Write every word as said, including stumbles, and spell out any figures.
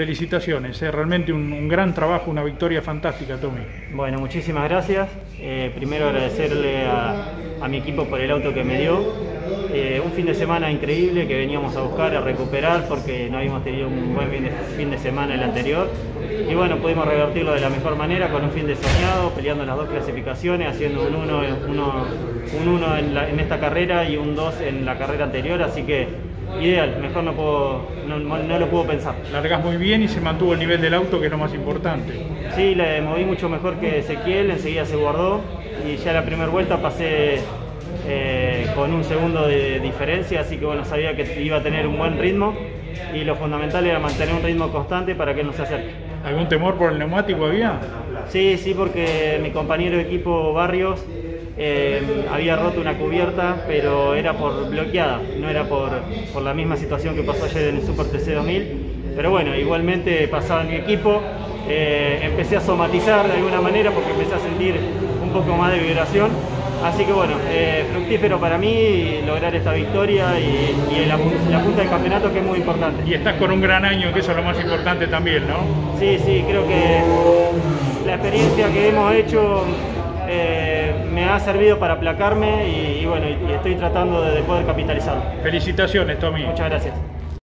felicitaciones, ¿eh? Realmente un, un gran trabajo, una victoria fantástica, Tommy. Bueno, muchísimas gracias. Eh, primero agradecerle a, a mi equipo por el auto que me dio. Eh, un fin de semana increíble que veníamos a buscar, a recuperar, porque no habíamos tenido un buen fin de semana el anterior. Y bueno, pudimos revertirlo de la mejor manera, con un fin de soñado, peleando las dos clasificaciones, haciendo un uno, uno, un uno en, la, en esta carrera y un dos en la carrera anterior, así que ideal, mejor no, puedo, no, no lo puedo pensar. Largas muy bien y se mantuvo el nivel del auto, que es lo más importante. Sí, le moví mucho mejor que Ezequiel, enseguida se guardó y ya la primera vuelta pasé eh, con un segundo de diferencia, así que bueno, sabía que iba a tener un buen ritmo y lo fundamental era mantener un ritmo constante para que no se acerque. ¿Algún temor por el neumático había? Sí, sí, porque mi compañero de equipo Barrios eh, había roto una cubierta, pero era por bloqueada, no era por, por la misma situación que pasó ayer en el Super T C dos mil. Pero bueno, igualmente pasaba en mi equipo, eh, empecé a somatizar de alguna manera porque empecé a sentir un poco más de vibración. Así que bueno, eh, fructífero para mí lograr esta victoria y, y la, la punta del campeonato, que es muy importante. Y estás con un gran año, que eso es lo más importante también, ¿no? Sí, sí, creo que la experiencia que hemos hecho eh, me ha servido para aplacarme y, y bueno, y estoy tratando de poder capitalizarlo. Felicitaciones, Tommy. Muchas gracias.